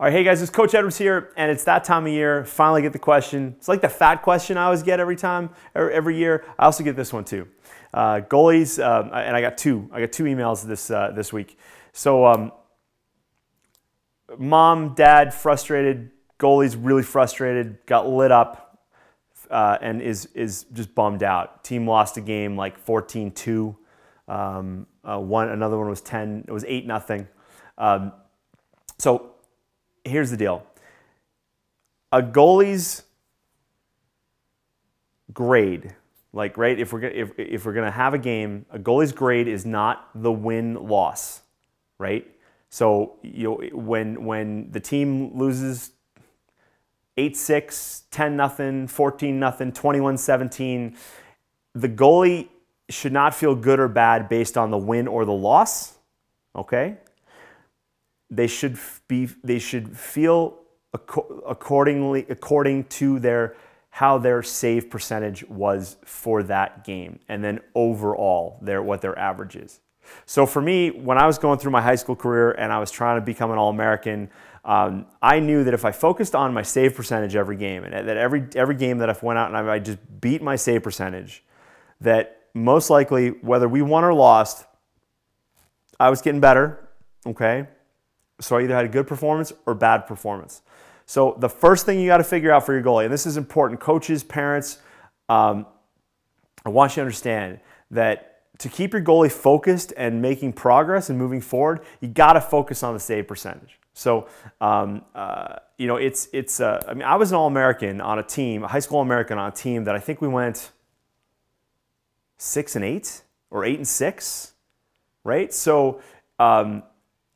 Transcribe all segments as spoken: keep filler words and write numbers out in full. All right, hey guys, it's Coach Edwards here, and it's that time of year. Finally get the question. It's like the fat question I always get every time, every year. I also get this one too. Uh, goalies, um, and I got two. I got two emails this uh, this week. So, um, mom, dad, frustrated. Goalies really frustrated. Got lit up, uh, and is is just bummed out. Team lost a game like fourteen two. Um, uh, one another one was ten. It was eight nothing. Um, so. Here's the deal. A goalie's grade, like right, if we're gonna, if, if we're gonna have a game, a goalie's grade is not the win-loss, right? So you know, when when the team loses eight six, ten nothing, fourteen nothing, twenty-one seventeen, the goalie should not feel good or bad based on the win or the loss, okay? They should be. They should feel accordingly, according to their how their save percentage was for that game, and then overall their what their average is. So for me, when I was going through my high school career and I was trying to become an All-American, um, I knew that if I focused on my save percentage every game, and that every every game that I went out and I just beat my save percentage, that most likely whether we won or lost, I was getting better. Okay. So I either had a good performance or bad performance. So the first thing you got to figure out for your goalie, and this is important, coaches, parents, um, I want you to understand that to keep your goalie focused and making progress and moving forward, you got to focus on the save percentage. So um, uh, you know, it's it's. Uh, I mean, I was an All-American on a team, a high school All-American on a team that I think we went six and eight or eight and six, right? So. Um,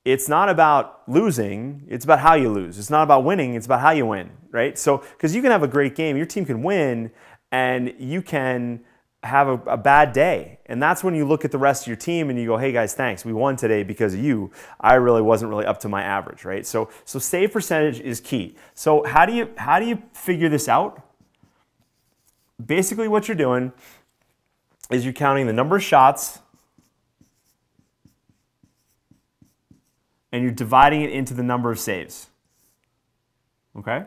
It's not about losing, it's about how you lose. It's not about winning, it's about how you win, right? So, because you can have a great game, your team can win, and you can have a, a bad day. And that's when you look at the rest of your team and you go, hey guys, thanks, we won today because of you. I really wasn't really up to my average, right? So, so save percentage is key. So how do you, how do you figure this out? Basically what you're doing is you're counting the number of shots and you're dividing it into the number of saves, okay?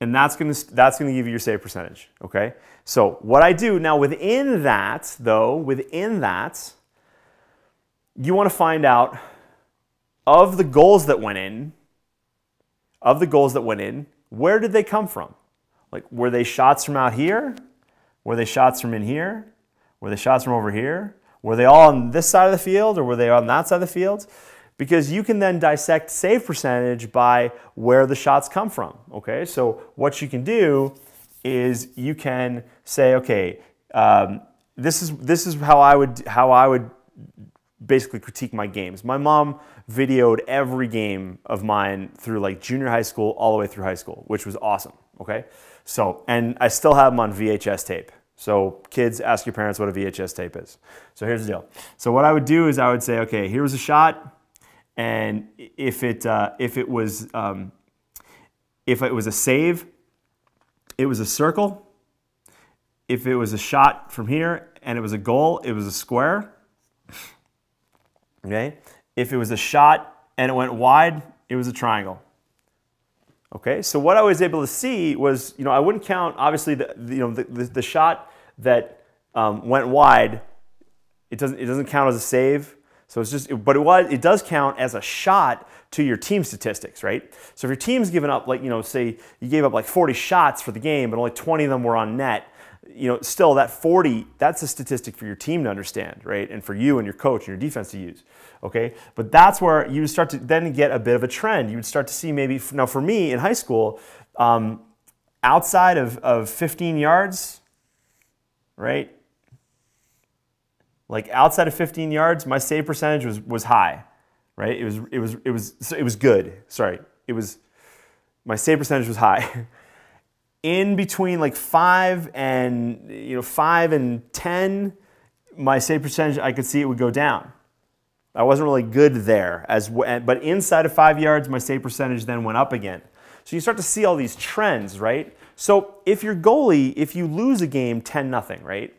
And that's gonna, that's gonna give you your save percentage, okay? So what I do, now within that though, within that, you wanna find out of the goals that went in, of the goals that went in, where did they come from? Like were they shots from out here? Were they shots from in here? Were they shots from over here? Were they all on this side of the field or were they on that side of the field? Because you can then dissect save percentage by where the shots come from, okay? So what you can do is you can say, okay, um, this is this is how I would how I would basically critique my games. My mom videoed every game of mine through like junior high school all the way through high school, which was awesome, okay? So, and I still have them on V H S tape. So kids, ask your parents what a V H S tape is. So here's the deal. So what I would do is I would say, okay, here was a shot, and if it uh, if it was um, if it was a save, it was a circle. If it was a shot from here and it was a goal, it was a square. Okay. If it was a shot and it went wide, it was a triangle. Okay, so what I was able to see was, you know, I wouldn't count, obviously, the, you know, the, the, the shot that um, went wide, it doesn't, it doesn't count as a save, so it's just, but it, was, it does count as a shot to your team statistics, right? So if your team's given up, like, you know, say you gave up like forty shots for the game, but only twenty of them were on net, you know, still that forty, that's a statistic for your team to understand, right? And for you and your coach and your defense to use, okay? But that's where you start to then get a bit of a trend. You would start to see maybe, now for me in high school, um, outside of, of fifteen yards, right? Like outside of fifteen yards, my save percentage was, was high, right? It was, it was, it was, it was good, sorry. It was, my save percentage was high. In between like five and you know five and ten, my save percentage I could see it would go down. I wasn't really good there as well, but inside of five yards, my save percentage then went up again. So you start to see all these trends, right? So if your goalie, if you lose a game ten nothing, right?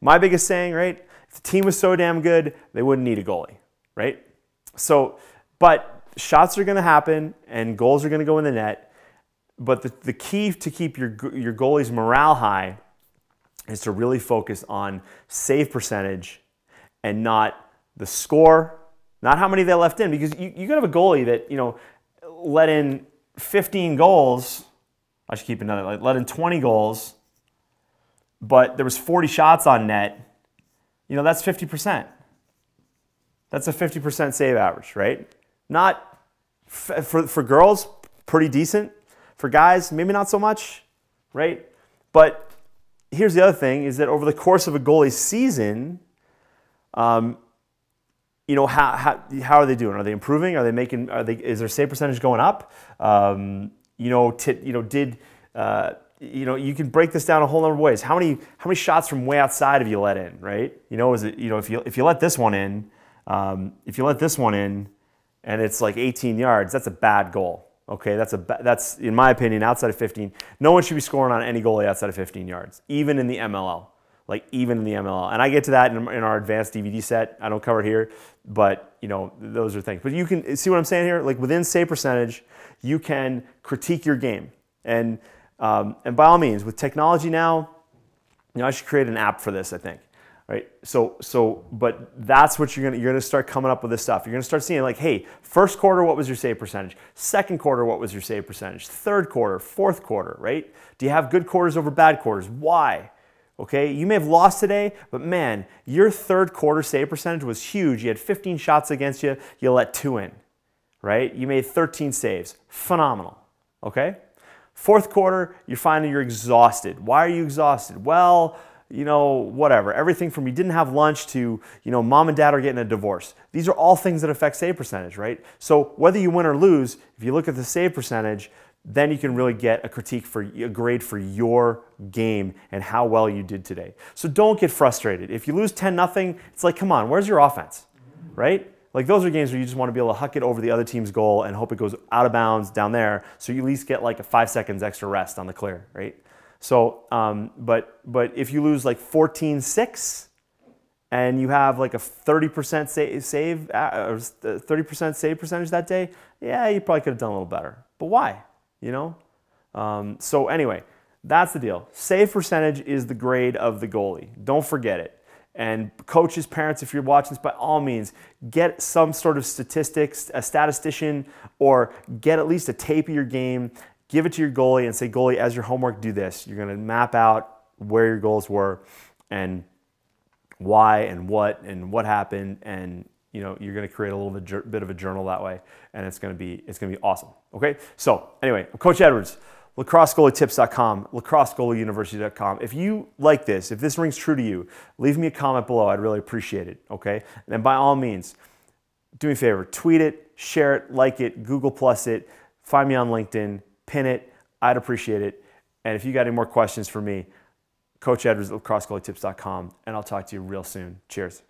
My biggest saying, right? If the team was so damn good, they wouldn't need a goalie, right? So But shots are going to happen and goals are going to go in the net. But the, the key to keep your, your goalie's morale high is to really focus on save percentage and not the score, not how many they left in. Because you, you could have a goalie that, you know, let in fifteen goals. I should keep another, like let in twenty goals, but there was forty shots on net. You know, that's fifty percent. That's a fifty percent save average, right? Not, for, for girls, pretty decent. For guys, maybe not so much, right? But here's the other thing, is that over the course of a goalie's season, um, you know, how, how, how are they doing? Are they improving? Are they making, are they, is their save percentage going up? Um, you know, t you know, did, uh, you know, you can break this down a whole number of ways. How many, how many shots from way outside have you let in, right? You know, is it, you know, if you, if you let this one in, um, if you let this one in and it's like eighteen yards, that's a bad goal. Okay, that's, a, that's in my opinion, outside of fifteen. No one should be scoring on any goalie outside of fifteen yards, even in the M L L. Like, even in the M L L. And I get to that in, in our advanced D V D set. I don't cover it here, but, you know, those are things. But you can see what I'm saying here? Like, within save percentage, you can critique your game. And, um, and by all means, with technology now, you know, I should create an app for this, I think. Right? So, so, but that's what you're gonna, you're gonna start coming up with this stuff. You're gonna start seeing like, hey, first quarter, what was your save percentage? Second quarter, what was your save percentage? Third quarter, fourth quarter, right? Do you have good quarters over bad quarters? Why? Okay, you may have lost today, but man, your third quarter save percentage was huge. You had fifteen shots against you, you let two in, right? You made thirteen saves, phenomenal, okay? Fourth quarter, you're finding you're exhausted. Why are you exhausted? Well, you know, whatever, everything from you didn't have lunch to, you know, mom and dad are getting a divorce. These are all things that affect save percentage, right? So whether you win or lose, if you look at the save percentage, then you can really get a critique for, a grade for your game and how well you did today. So don't get frustrated. If you lose ten nothing, it's like, come on, where's your offense, right? Like those are games where you just want to be able to huck it over the other team's goal and hope it goes out of bounds down there so you at least get like a five seconds extra rest on the clear, right? So, um, but, but if you lose like fourteen six and you have like a thirty percent save, save, uh, thirty percent save percentage that day, yeah, you probably could have done a little better. But why? You know? Um, so anyway, that's the deal. Save percentage is the grade of the goalie. Don't forget it. And coaches, parents, if you're watching this, by all means, get some sort of statistics, a statistician, or get at least a tape of your game. Give it to your goalie and say, goalie, as your homework, do this. You're going to map out where your goals were and why and what and what happened. And, you know, you're going to create a little bit, bit of a journal that way. And it's going to be, it's going to be awesome. Okay. So anyway, I'm Coach Edwards, lacrosse goalie tips dot com, lacrosse goalie university dot com. If you like this, if this rings true to you, leave me a comment below. I'd really appreciate it. Okay. And by all means, do me a favor, tweet it, share it, like it, Google Plus it, find me on LinkedIn. Pin it. I'd appreciate it. And if you got any more questions for me, Coach Edwards at lacrosse goalie tips dot com, and I'll talk to you real soon. Cheers.